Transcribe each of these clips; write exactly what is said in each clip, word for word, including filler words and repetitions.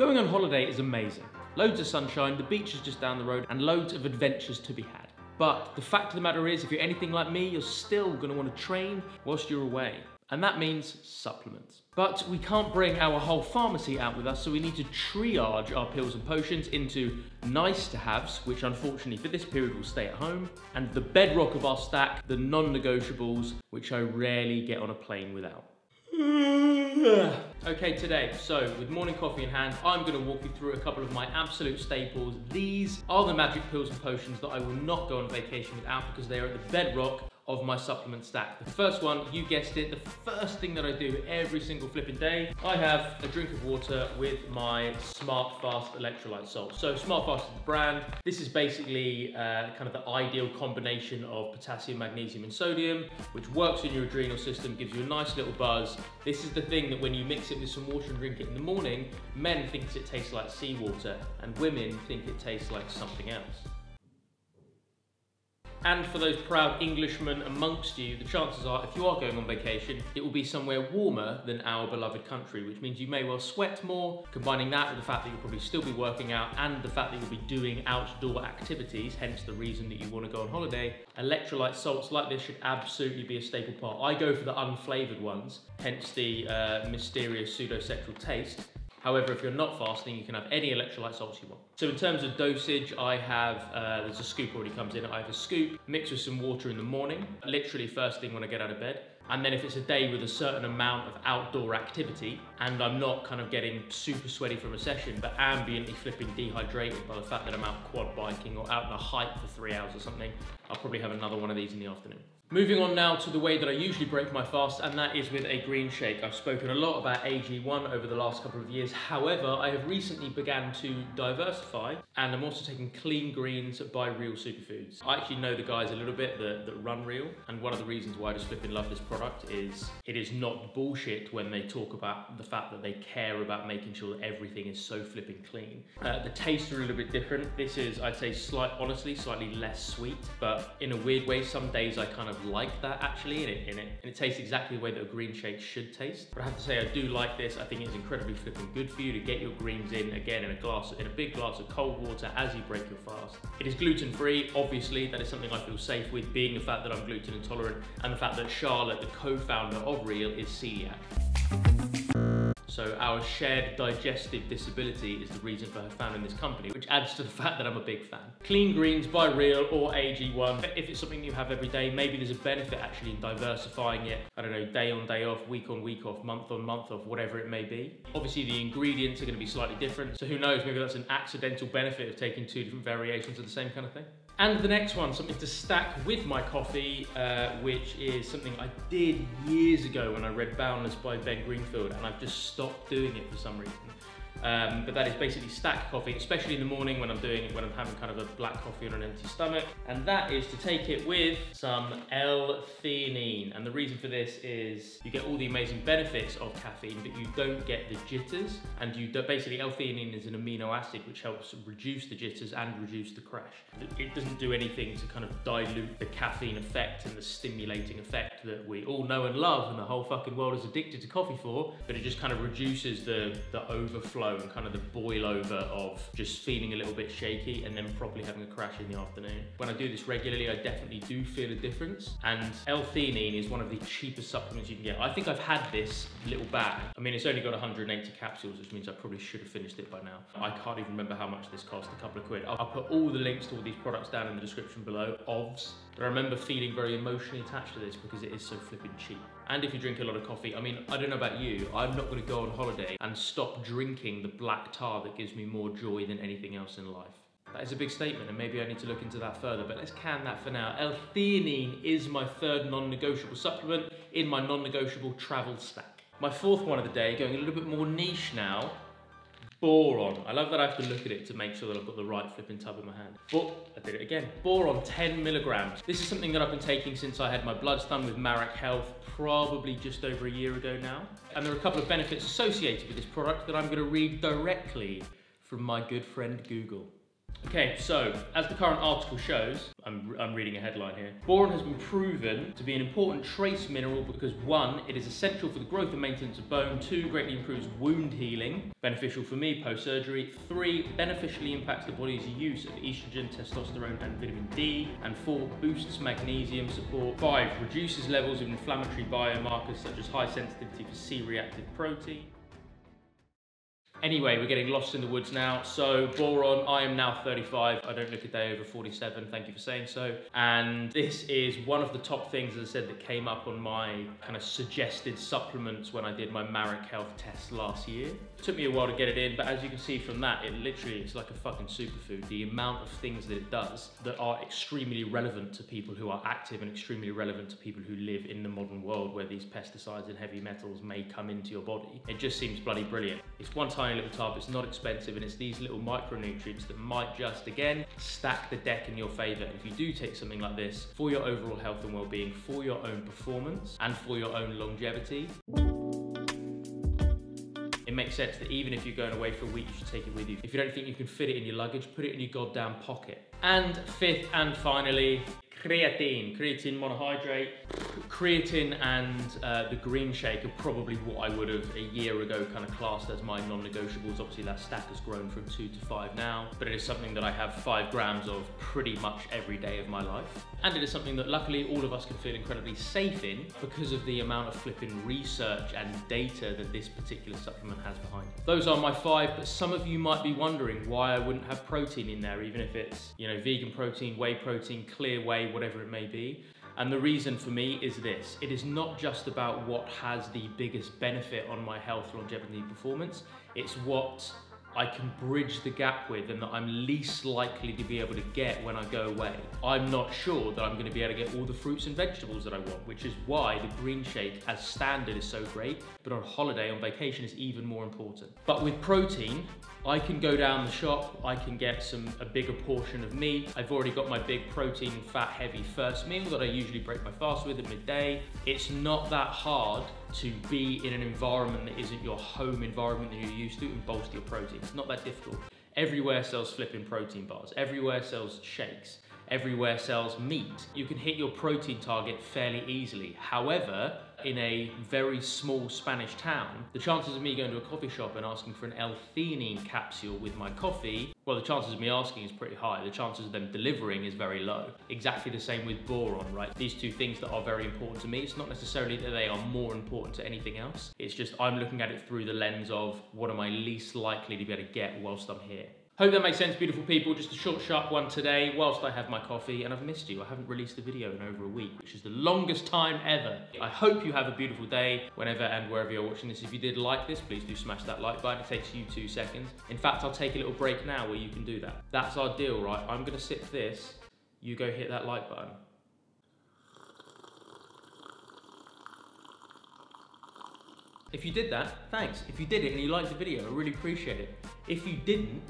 Going on holiday is amazing. Loads of sunshine, the beach is just down the road, and loads of adventures to be had. But the fact of the matter is, if you're anything like me, you're still gonna wanna train whilst you're away. And that means supplements. But we can't bring our whole pharmacy out with us, so we need to triage our pills and potions into nice-to-haves, which unfortunately for this period will stay at home, and the bedrock of our stack, the non-negotiables, which I rarely get on a plane without. Okay, today, so with morning coffee in hand, I'm gonna walk you through a couple of my absolute staples. These are the magic pills and potions that I will not go on vacation without because they are at the bedrock of my supplement stack. The first one, you guessed it, the first thing that I do every single flipping day, I have a drink of water with my SmartFast electrolyte salts. So SmartFast is the brand. This is basically uh, kind of the ideal combination of potassium, magnesium, and sodium, which works in your adrenal system, gives you a nice little buzz. This is the thing that when you mix it with some water and drink it in the morning, men think it tastes like seawater, and women think it tastes like something else. And for those proud Englishmen amongst you, the chances are if you are going on vacation, it will be somewhere warmer than our beloved country, which means you may well sweat more, combining that with the fact that you'll probably still be working out and the fact that you'll be doing outdoor activities, hence the reason that you want to go on holiday. Electrolyte salts like this should absolutely be a staple part. I go for the unflavoured ones, hence the uh, mysterious pseudo-sexual taste. However, if you're not fasting, you can have any electrolyte salts you want. So in terms of dosage, I have, uh, there's a scoop already comes in, I have a scoop mixed with some water in the morning, literally first thing when I get out of bed. And then if it's a day with a certain amount of outdoor activity, and I'm not kind of getting super sweaty from a session, but ambiently flipping dehydrated by the fact that I'm out quad biking or out on a hike for three hours or something, I'll probably have another one of these in the afternoon. Moving on now to the way that I usually break my fast, and that is with a green shake. I've spoken a lot about A G one over the last couple of years. However, I have recently began to diversify, and I'm also taking Clean Greens by Rheal Superfoods. I actually know the guys a little bit that, that run Rheal, and one of the reasons why I just flipping love this product is it is not bullshit when they talk about the fact that they care about making sure that everything is so flipping clean. Uh, the tastes are a little bit different. This is, I'd say, slight, honestly, slightly less sweet, but in a weird way, some days I kind of like that actually in it, in it and it tastes exactly the way that a green shake should taste. But I have to say I do like this. I think it's incredibly flipping good for you to get your greens in, again, in a glass, in a big glass of cold water as you break your fast. It is gluten free, obviously. That is something I feel safe with, being the fact that I'm gluten intolerant and the fact that Charlotte, the co-founder of Rheal, is celiac. So our shared digestive disability is the reason for her founding this company, which adds to the fact that I'm a big fan. Clean Greens by Rheal or A G one. If it's something you have every day, maybe there's a benefit actually in diversifying it. I don't know, day on, day off, week on, week off, month on, month off, whatever it may be. Obviously the ingredients are gonna be slightly different. So who knows, maybe that's an accidental benefit of taking two different variations of the same kind of thing. And the next one, something to stack with my coffee, uh, which is something I did years ago when I read Boundless by Ben Greenfield, and I've just stopped doing it for some reason. Um, but that is basically stack coffee, especially in the morning when I'm doing it, when I'm having kind of a black coffee on an empty stomach. And that is to take it with some L-theanine. And the reason for this is you get all the amazing benefits of caffeine, but you don't get the jitters. And you don't, basically L-theanine is an amino acid which helps reduce the jitters and reduce the crash. It doesn't do anything to kind of dilute the caffeine effect and the stimulating effect that we all know and love and the whole fucking world is addicted to coffee for, but it just kind of reduces the, the overflow and kind of the boil over of just feeling a little bit shaky and then probably having a crash in the afternoon. When I do this regularly, I definitely do feel a difference, and L-theanine is one of the cheapest supplements you can get. I think I've had this little bag. I mean, it's only got one hundred eighty capsules, which means I probably should have finished it by now. I can't even remember how much this cost, a couple of quid. I'll put all the links to all these products down in the description below, obvs. But I remember feeling very emotionally attached to this because it is so flipping cheap. And if you drink a lot of coffee, I mean, I don't know about you, I'm not gonna go on holiday and stop drinking the black tar that gives me more joy than anything else in life. That is a big statement, and maybe I need to look into that further, but let's can that for now. L-theanine is my third non-negotiable supplement in my non-negotiable travel stack. My fourth one of the day, going a little bit more niche now, Boron. I love that I have to look at it to make sure that I've got the right flipping tub in my hand. But I did it again. Boron, ten milligrams. This is something that I've been taking since I had my bloods done with Marek Health, probably just over a year ago now. And there are a couple of benefits associated with this product that I'm gonna read directly from my good friend Google. Okay, so as the current article shows, I'm, I'm reading a headline here. Boron has been proven to be an important trace mineral because one, it is essential for the growth and maintenance of bone. Two, greatly improves wound healing, beneficial for me post-surgery. Three, beneficially impacts the body's use of estrogen, testosterone, and vitamin D. And four, boosts magnesium support. Five, reduces levels of inflammatory biomarkers such as high sensitivity for C-reactive protein. Anyway, we're getting lost in the woods now. So boron, I am now thirty-five. I don't look a day over forty-seven. Thank you for saying so. And this is one of the top things, as I said, that came up on my kind of suggested supplements when I did my Marek Health test last year. It took me a while to get it in, but as you can see from that, it literally is like a fucking superfood. The amount of things that it does that are extremely relevant to people who are active and extremely relevant to people who live in the modern world where these pesticides and heavy metals may come into your body. It just seems bloody brilliant. It's one time little tub, it's not expensive, and it's these little micronutrients that might just again stack the deck in your favor if you do take something like this for your overall health and well-being, for your own performance, and for your own longevity. It makes sense that even if you're going away for a week, you should take it with you. If you don't think you can fit it in your luggage, put it in your goddamn pocket. And fifth and finally, creatine, creatine monohydrate. Creatine and uh, the green shake are probably what I would have a year ago kind of classed as my non-negotiables. Obviously that stack has grown from two to five now, but it is something that I have five grams of pretty much every day of my life. And it is something that luckily all of us can feel incredibly safe in because of the amount of flipping research and data that this particular supplement has behind it. Those are my five, but some of you might be wondering why I wouldn't have protein in there, even if it's, you know, vegan protein, whey protein, clear whey, whatever it may be. And the reason for me is this: it is not just about what has the biggest benefit on my health, longevity, and performance. It's what I can bridge the gap with and that I'm least likely to be able to get when I go away. I'm not sure that I'm going to be able to get all the fruits and vegetables that I want, which is why the green shake as standard is so great, but on holiday, on vacation, is even more important. But with protein, I can go down the shop, I can get some a bigger portion of meat. I've already got my big protein, fat, heavy first meal that I usually break my fast with at midday. It's not that hard to be in an environment that isn't your home environment that you're used to and bolster your protein. It's not that difficult. Everywhere sells flipping protein bars. Everywhere sells shakes. Everywhere sells meat. You can hit your protein target fairly easily. However, in a very small Spanish town, the chances of me going to a coffee shop and asking for an L-theanine capsule with my coffee, well, the chances of me asking is pretty high. The chances of them delivering is very low. Exactly the same with boron, right? These two things that are very important to me, it's not necessarily that they are more important to anything else. It's just I'm looking at it through the lens of what am I least likely to be able to get whilst I'm here. Hope that makes sense, beautiful people. Just a short, sharp one today whilst I have my coffee, and I've missed you. I haven't released a video in over a week, which is the longest time ever. I hope you have a beautiful day whenever and wherever you're watching this. If you did like this, please do smash that like button. It takes you two seconds. In fact, I'll take a little break now where you can do that. That's our deal, right? I'm gonna sip this. You go hit that like button. If you did that, thanks. If you did it and you liked the video, I really appreciate it. If you didn't,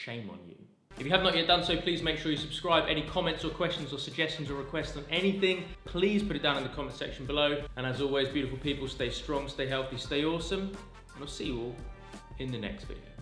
shame on you. If you have not yet done so, please make sure you subscribe. Any comments or questions or suggestions or requests on anything, please put it down in the comment section below. And as always, beautiful people, stay strong, stay healthy, stay awesome, and I'll see you all in the next video.